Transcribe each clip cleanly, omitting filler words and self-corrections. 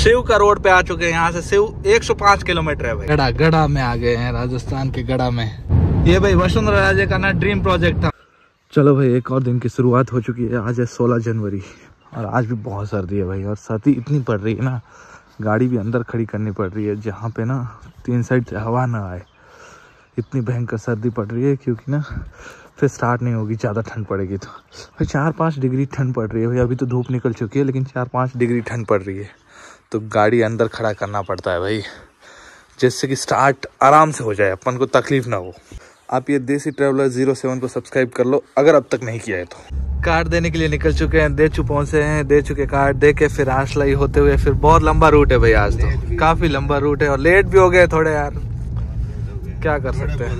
शिव का रोड पे आ चुके हैं। यहाँ से शिव 105 किलोमीटर है भाई। गड़ा में आ गए हैं, राजस्थान के गड़ा में। ये भाई वसुंधरा राजे का ना ड्रीम प्रोजेक्ट था। चलो भाई एक और दिन की शुरुआत हो चुकी है। आज है 16 जनवरी और आज भी बहुत सर्दी है भाई, और सर्दी इतनी पड़ रही है ना, गाड़ी भी अंदर खड़ी करनी पड़ रही है जहाँ पे ना तीन साइड से हवा ना आए। इतनी भयंकर सर्दी पड़ रही है क्योंकि ना फिर स्टार्ट नहीं होगी, ज़्यादा ठंड पड़ेगी तो भाई। 4-5 डिग्री ठंड पड़ रही है भाई। अभी तो धूप निकल चुकी है लेकिन 4-5 डिग्री ठंड पड़ रही है, तो गाड़ी अंदर खड़ा करना पड़ता है भाई, जिससे कि स्टार्ट आराम से हो जाए, अपन को तकलीफ ना हो। आप ये देसी ट्रेवलर 07 को सब्सक्राइब कर लो अगर अब तक नहीं किया है तो। कार्ड देने के लिए निकल चुके हैं, देचू पहुंचे हैं। देचू के कार्ड दे के फिर आशलाई होते हुए फिर बहुत लंबा रूट है भाई। आज तो काफी लंबा रूट है और लेट भी हो गए थोड़े यार, क्या कर सकते हैं,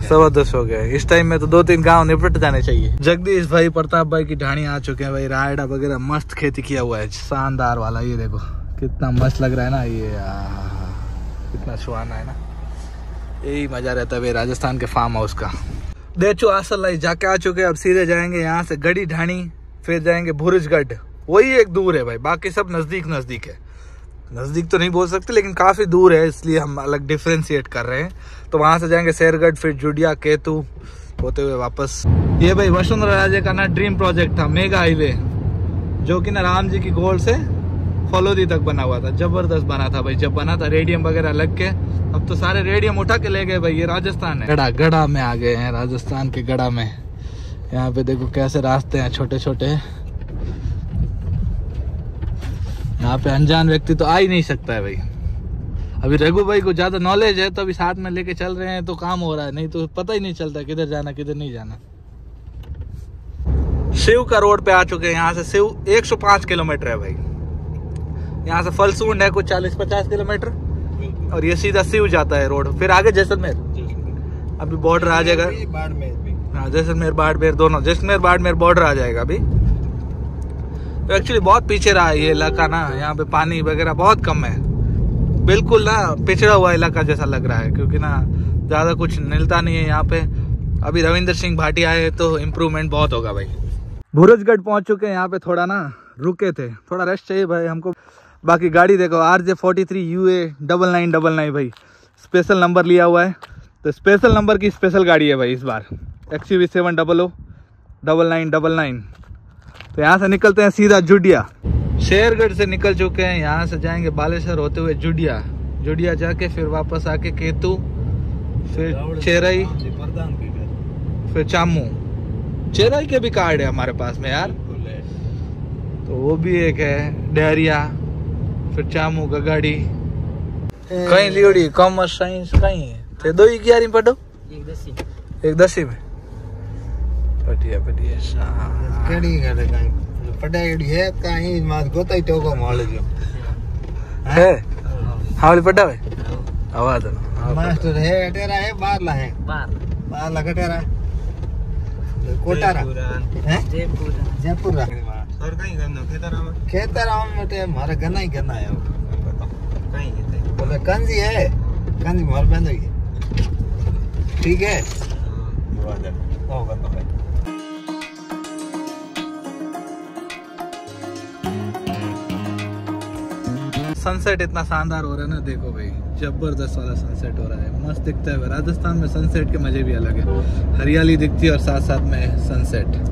10:15 हो गए। इस टाइम में तो 2-3 गांव निपट जाने चाहिए। जगदीश भाई प्रताप भाई की ढाणी आ चुके हैं भाई। रायडा वगैरह मस्त खेती किया हुआ है, शानदार वाला। ये देखो कितना मस्त लग रहा है ना, ये कितना सुहाना है ना, यही मजा रहता है भाई राजस्थान के फार्म हाउस का। देचू आसलाई जाके आ चुके हैं। अब सीधे जाएंगे यहाँ से गढ़ी ढाणी, फिर जाएंगे भूरजगढ़। वही एक दूर है भाई, बाकी सब नज़दीक है। नज़दीक तो नहीं बोल सकते लेकिन काफ़ी दूर है, इसलिए हम अलग डिफ्रेंशिएट कर रहे हैं। तो वहाँ से जाएंगे शेरगढ़, फिर जुडिया केतु होते हुए वापस। ये भाई वसुंधरा राजे का ना ड्रीम प्रोजेक्ट था, मेगा हाईवे, जो कि ना राम जी की गोल से फलोदी तक बना हुआ था। जबरदस्त बना था भाई, जब बना था रेडियम वगैरह लग के। अब तो सारे रेडियम उठा के ले गए भाई। ये राजस्थान है, गड़ा में आ गए हैं, राजस्थान के गड़ा में। यहाँ पे देखो कैसे रास्ते हैं छोटे छोटे। यहाँ पे अनजान व्यक्ति तो आ ही नहीं सकता है भाई। अभी रघु भाई को ज्यादा नॉलेज है तो अभी साथ में लेके चल रहे हैं तो काम हो रहा है, नहीं तो पता ही नहीं चलता किधर जाना किधर नहीं जाना। शिव का रोड पे आ चुके हैं। यहाँ से शिव 105 किलोमीटर है भाई। यहाँ से फलसूंड है कुछ 40-50 किलोमीटर, और ये सीधा शिव जाता है रोड, फिर आगे जैसलमेर। अभी बॉर्डर आ जाएगा जैसलमेर बाड़मेर, दोनों जैसलमेर बाड़मेर बॉर्डर आ जाएगा। अभी तो एक्चुअली बहुत पीछे रहा है ये इलाका ना, यहाँ पे पानी वगैरह बहुत कम है, बिल्कुल ना पिछड़ा हुआ इलाका जैसा लग रहा है, क्योंकि ना ज़्यादा कुछ मिलता नहीं है यहाँ पे। अभी रविंद्र सिंह भाटी आए तो इम्प्रूवमेंट बहुत होगा भाई। भूरजगढ़ पहुँच चुके हैं। यहाँ पे थोड़ा ना रुके थे, थोड़ा रेस्ट चाहिए भाई हमको। बाकी गाड़ी देखो RJ43UA 9999 भाई, स्पेशल नंबर लिया हुआ है, तो स्पेशल नंबर की स्पेशल गाड़ी है भाई इस बार। XUV700 9999। तो यहाँ से निकलते हैं सीधा जुडिया। शेरगढ़ से निकल चुके हैं, यहाँ से जाएंगे बालेश्वर होते हुए जुडिया। जुडिया जाके फिर वापस आके केतु, फिर चेराई, फिर चामू। चेराई के भी कार्ड है हमारे पास में यार, तो वो भी एक है। डेरिया, फिर चामू का गाड़ी कहीं लियोड़ी कॉमर्स साइंस कहीं है ते दो ही ग्यारह पढ़ो, एक दसी में बढ़िया बढ़िया साड़ी करे कहीं पढ़ाई है कहीं मास गोता ही टोको माले जो है हावली पढ़ा है आवाज ना मास्टर है टेरा है बाहर ला है बाहर लगा टेरा कोटा रा है जयपुर रा और कहीं गन्ना खेतराम में तो हमारा गन्ना ही गन्ना है। कहीं बोले कंजी है, कंजी मार बंद होगी ठीक है। सनसेट इतना शानदार हो रहा है ना, देखो भाई जबरदस्त वाला सनसेट हो रहा है, मस्त दिखता है। राजस्थान में सनसेट के मजे भी अलग है, हरियाली दिखती है और साथ साथ में सनसेट।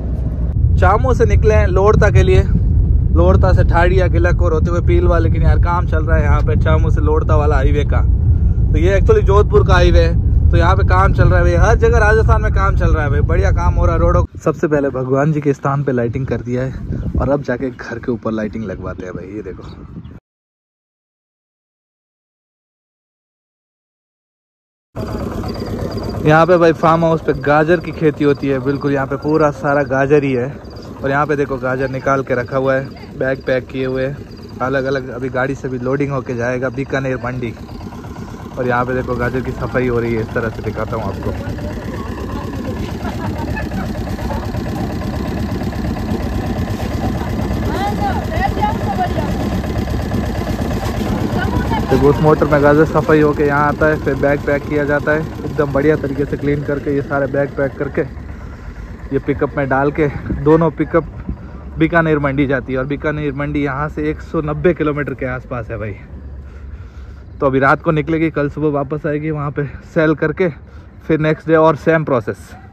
चामू से निकले हैं लोड़ता के लिए, लोड़ता से ठाड़िया गिलकपुर होते हुए पीलवा, लेकिन यार काम चल रहा है यहाँ पे चामू से लोड़ता वाला हाईवे का। तो ये एक्चुअली जोधपुर का हाईवे है, तो यहाँ पे काम चल रहा है भाई। हर जगह राजस्थान में काम चल रहा है भाई, बढ़िया काम हो रहा है रोडों। सबसे पहले भगवान जी के स्थान पे लाइटिंग कर दिया है, और अब जाके घर के ऊपर लाइटिंग लगवाते हैं भाई। ये देखो यहाँ पे भाई फार्म हाउस पे गाजर की खेती होती है, बिल्कुल यहाँ पे पूरा सारा गाजर ही है। और यहाँ पे देखो गाजर निकाल के रखा हुआ है, बैग पैक किए हुए अलग अलग। अभी गाड़ी से भी लोडिंग होके जाएगा बीकानेर मंडी। और यहाँ पे देखो गाजर की सफाई हो रही है, इस तरह से दिखाता हूँ आपको। तो उस मोटर में गाजर सफाई होके यहाँ आता है, फिर बैग पैक किया जाता है एकदम बढ़िया तरीके से क्लीन करके। ये सारे बैग पैक करके ये पिकअप में डाल के, दोनों पिकअप बीकानेर मंडी जाती है और बीकानेर मंडी यहाँ से 190 किलोमीटर के आसपास है भाई। तो अभी रात को निकलेगी, कल सुबह वापस आएगी, वहाँ पे सेल करके फिर नेक्स्ट डे और सेम प्रोसेस।